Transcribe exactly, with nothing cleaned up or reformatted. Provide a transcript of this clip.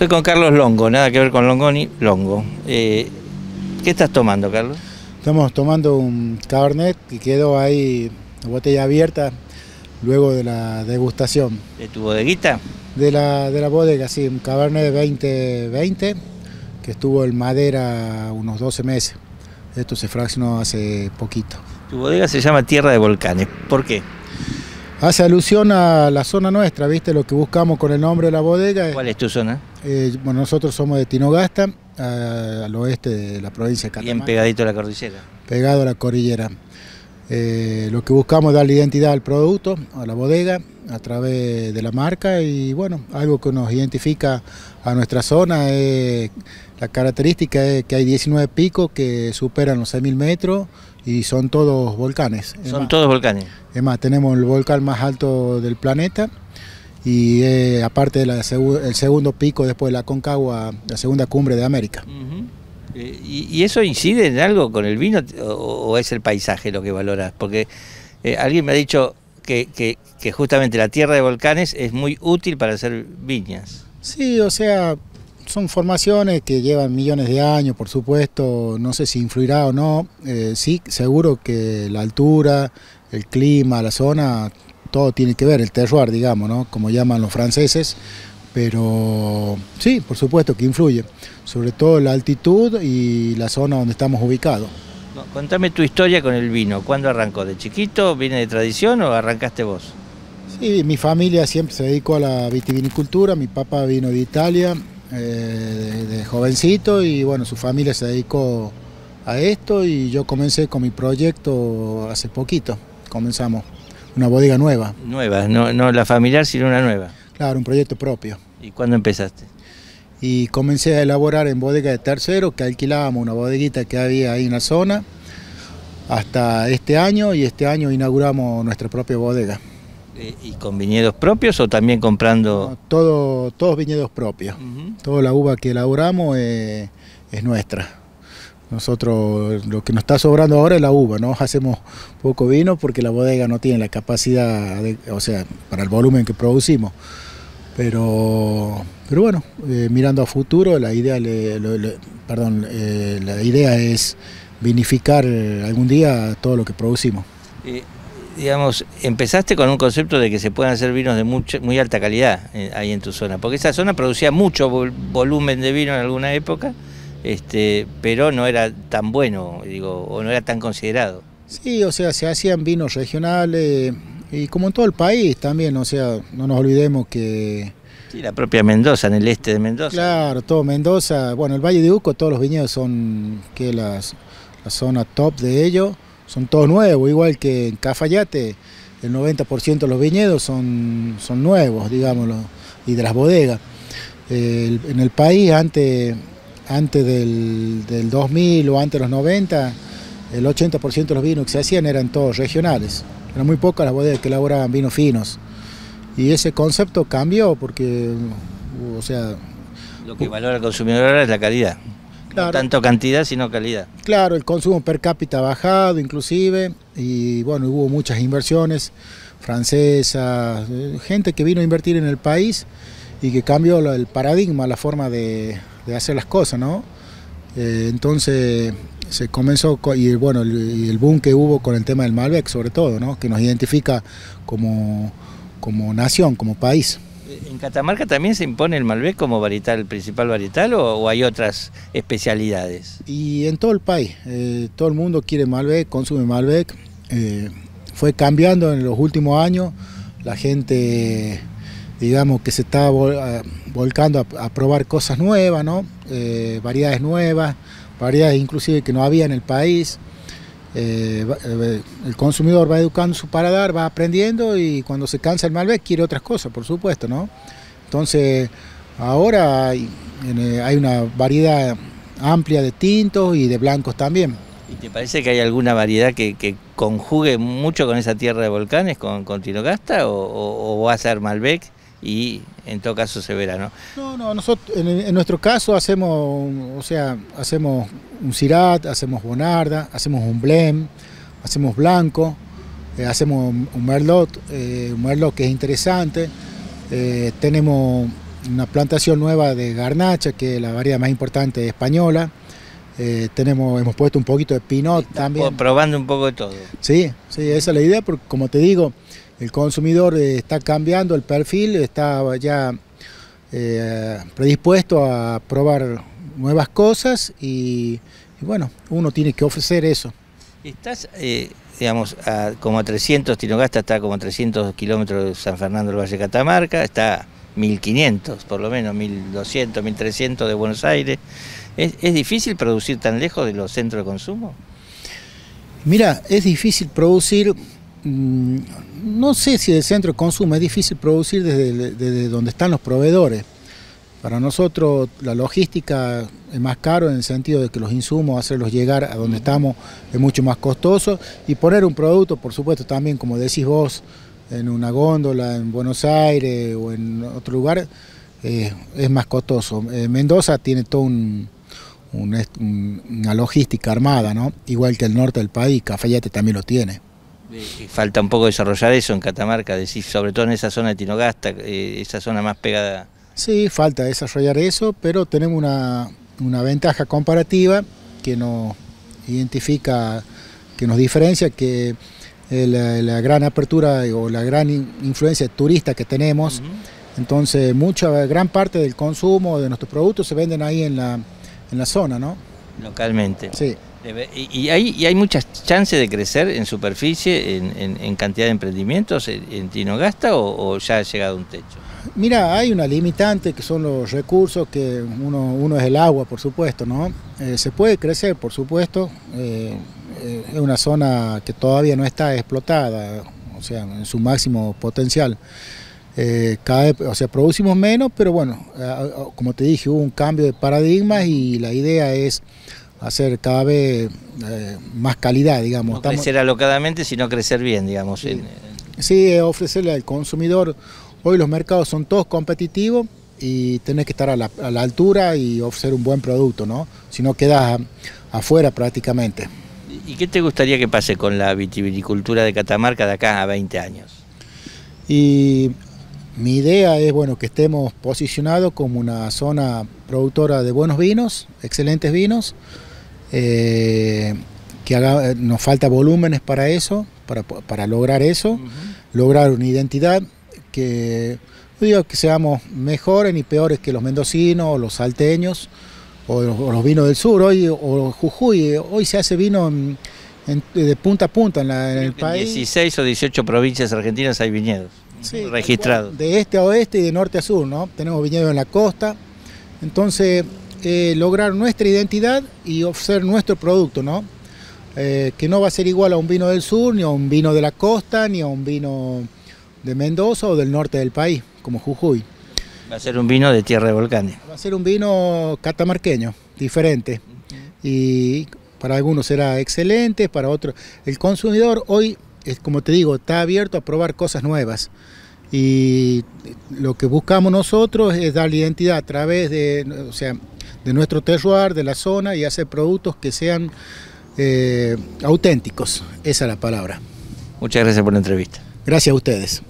Estoy con Carlos Longo, nada que ver con Longoni, Longo. Eh, ¿Qué estás tomando, Carlos? Estamos tomando un Cabernet que quedó ahí, la botella abierta, luego de la degustación. ¿De tu bodeguita? De la, de la bodega, sí, un Cabernet veinte veinte, que estuvo en madera unos doce meses. Esto se fraccionó hace poquito. Tu bodega se llama Tierra de Volcanes, ¿por qué? Hace alusión a la zona nuestra, ¿viste? Lo que buscamos con el nombre de la bodega. ¿Cuál es tu zona? Eh, bueno, nosotros somos de Tinogasta, a, al oeste de la provincia de Catamarca. Bien pegadito a la cordillera. Pegado a la cordillera. Eh, lo que buscamos es darle identidad al producto, a la bodega, a través de la marca y bueno, algo que nos identifica a nuestra zona. Eh, la característica es que hay diecinueve picos que superan los seis mil metros y son todos volcanes. Son todos volcanes. Es más, tenemos el volcán más alto del planeta y eh, aparte de la, el segundo pico después de la Aconcagua, la segunda cumbre de América. Uh-huh. ¿Y, ¿Y eso incide en algo con el vino o, o es el paisaje lo que valoras? Porque eh, alguien me ha dicho que, que, que justamente la tierra de volcanes es muy útil para hacer viñas. Sí, o sea, son formaciones que llevan millones de años, por supuesto, no sé si influirá o no. Eh, sí, seguro que la altura, el clima, la zona, todo tiene que ver, el terroir, digamos, ¿no? Como llaman los franceses. Pero sí, por supuesto que influye, sobre todo la altitud y la zona donde estamos ubicados. No, contame tu historia con el vino, ¿cuándo arrancó? ¿De chiquito? ¿Viene de tradición o arrancaste vos? Sí, mi familia siempre se dedicó a la vitivinicultura, mi papá vino de Italia eh, de, de jovencito y bueno, su familia se dedicó a esto y yo comencé con mi proyecto hace poquito, comenzamos una bodega nueva. Nueva, no, no la familiar sino una nueva. Claro, un proyecto propio. ¿Y cuándo empezaste? Y comencé a elaborar en bodega de terceros, que alquilábamos una bodeguita que había ahí en la zona, hasta este año, y este año inauguramos nuestra propia bodega. ¿Y con viñedos propios o también comprando...? No, todo, todos viñedos propios. Uh-huh. Toda la uva que elaboramos es, es nuestra. Nosotros, lo que nos está sobrando ahora es la uva, ¿no? Hacemos poco vino porque la bodega no tiene la capacidad, de, o sea, para el volumen que producimos. Pero, pero bueno, eh, mirando a futuro, la idea, le, le, le, perdón, eh, la idea es vinificar algún día todo lo que producimos. Eh, digamos, empezaste con un concepto de que se pueden hacer vinos de mucha, muy alta calidad eh, ahí en tu zona, porque esa zona producía mucho vol- volumen de vino en alguna época. Este, pero no era tan bueno, digo, o no era tan considerado. Sí, o sea, se hacían vinos regionales y como en todo el país también, o sea, no nos olvidemos que... Sí, la propia Mendoza, en el este de Mendoza. Claro, todo Mendoza, bueno, el Valle de Uco, todos los viñedos son, que las, la zona top de ellos, son todos nuevos, igual que en Cafayate, el noventa por ciento de los viñedos son, son nuevos, digámoslo, y de las bodegas. Eh, en el país antes... Antes del, del dos mil o antes de los noventa, el ochenta por ciento de los vinos que se hacían eran todos regionales. Eran muy pocas las bodegas que elaboraban vinos finos. Y ese concepto cambió porque, o sea... Lo que valora el consumidor ahora es la calidad. Claro, no tanto cantidad, sino calidad. Claro, el consumo per cápita ha bajado inclusive. Y bueno, hubo muchas inversiones francesas, gente que vino a invertir en el país y que cambió el paradigma, la forma de... de hacer las cosas, ¿no? Eh, entonces se comenzó, con, y bueno, el, y el boom que hubo con el tema del Malbec, sobre todo, ¿no? Que nos identifica como, como nación, como país. ¿En Catamarca también se impone el Malbec como varietal, principal varietal o, o hay otras especialidades? Y en todo el país, eh, todo el mundo quiere Malbec, consume Malbec. Eh, fue cambiando en los últimos años, la gente... digamos que se está volcando a, a probar cosas nuevas, ¿no? Eh, variedades nuevas, variedades inclusive que no había en el país. Eh, el consumidor va educando su paladar, va aprendiendo y cuando se cansa el Malbec quiere otras cosas, por supuesto, ¿no? Entonces ahora hay, hay una variedad amplia de tintos y de blancos también. ¿Y te parece que hay alguna variedad que, que conjugue mucho con esa tierra de volcanes, con, con Tinogasta o, o, o va a ser Malbec? Y en todo caso se verá, ¿no? No, no, nosotros en, en nuestro caso hacemos, o sea, hacemos un Syrah, hacemos Bonarda, hacemos un Blend, hacemos Blanco, eh, hacemos un Merlot, eh, un Merlot que es interesante, eh, tenemos una plantación nueva de garnacha, que es la variedad más importante española. Eh, tenemos, hemos puesto un poquito de pinot también. Probando un poco de todo. Sí, sí, esa es la idea, porque como te digo, el consumidor eh, está cambiando el perfil, está ya eh, predispuesto a probar nuevas cosas y, y bueno, uno tiene que ofrecer eso. Estás, eh, digamos, a, como a trescientos, Tinogasta está como a trescientos kilómetros de San Fernando del Valle de Catamarca, está a mil quinientos, por lo menos, mil doscientos, mil trescientos de Buenos Aires. ¿Es, ¿Es difícil producir tan lejos de los centros de consumo? Mira, es difícil producir, mmm, no sé si del centro de consumo, es difícil producir desde, desde donde están los proveedores. Para nosotros la logística es más caro en el sentido de que los insumos, hacerlos llegar a donde estamos es mucho más costoso, y poner un producto, por supuesto, también, como decís vos, en una góndola en Buenos Aires o en otro lugar, eh, es más costoso. Eh, Mendoza tiene todo un... una logística armada, ¿no? Igual que el norte del país, Cafayate también lo tiene. Falta un poco desarrollar eso en Catamarca, decís, sobre todo en esa zona de Tinogasta, esa zona más pegada. Sí, falta desarrollar eso, pero tenemos una, una ventaja comparativa que nos identifica, que nos diferencia, que la, la gran apertura o la gran influencia turista que tenemos. Uh-huh. Entonces, mucha, gran parte del consumo de nuestros productos se venden ahí en la en la zona, ¿no? Localmente. Sí. ¿Y, y, hay, ¿Y hay muchas chances de crecer en superficie, en, en, en cantidad de emprendimientos en, en Tinogasta, o, o ya ha llegado un techo? Mira, hay una limitante que son los recursos, que uno, uno es el agua, por supuesto, ¿no? Eh, se puede crecer, por supuesto, eh, eh, es una zona que todavía no está explotada, o sea, en su máximo potencial. Eh, cada, o sea, producimos menos, pero bueno, eh, como te dije, hubo un cambio de paradigmas y la idea es hacer cada vez eh, más calidad, digamos. No Estamos... crecer alocadamente, sino crecer bien, digamos. Sí, sí, eh, ofrecerle al consumidor. Hoy los mercados son todos competitivos y tenés que estar a la, a la altura y ofrecer un buen producto, ¿no? Si no, quedás afuera prácticamente. ¿Y qué te gustaría que pase con la vitivinicultura de Catamarca de acá a veinte años? Y... mi idea es, bueno, que estemos posicionados como una zona productora de buenos vinos, excelentes vinos, eh, que haga, nos falta volúmenes para eso, para, para lograr eso, uh-huh. Lograr una identidad que, digo, que seamos mejores ni peores que los mendocinos, los salteños o los, o los vinos del sur, hoy, o Jujuy. Hoy se hace vino en, en, de punta a punta en, la, en el país. En dieciséis o dieciocho provincias argentinas hay viñedos. Sí, registrado. De este a oeste y de norte a sur, ¿no? Tenemos viñedos en la costa. Entonces, eh, lograr nuestra identidad y ofrecer nuestro producto, ¿no? Eh, que no va a ser igual a un vino del sur, ni a un vino de la costa, ni a un vino de Mendoza o del norte del país, como Jujuy. Va a ser un vino de Tierra de Volcanes. Va a ser un vino catamarqueño, diferente. Y para algunos será excelente, para otros... El consumidor hoy... como te digo, está abierto a probar cosas nuevas, y lo que buscamos nosotros es dar identidad a través de, o sea, de nuestro terroir, de la zona, y hacer productos que sean eh, auténticos. Esa es la palabra. Muchas gracias por la entrevista. Gracias a ustedes.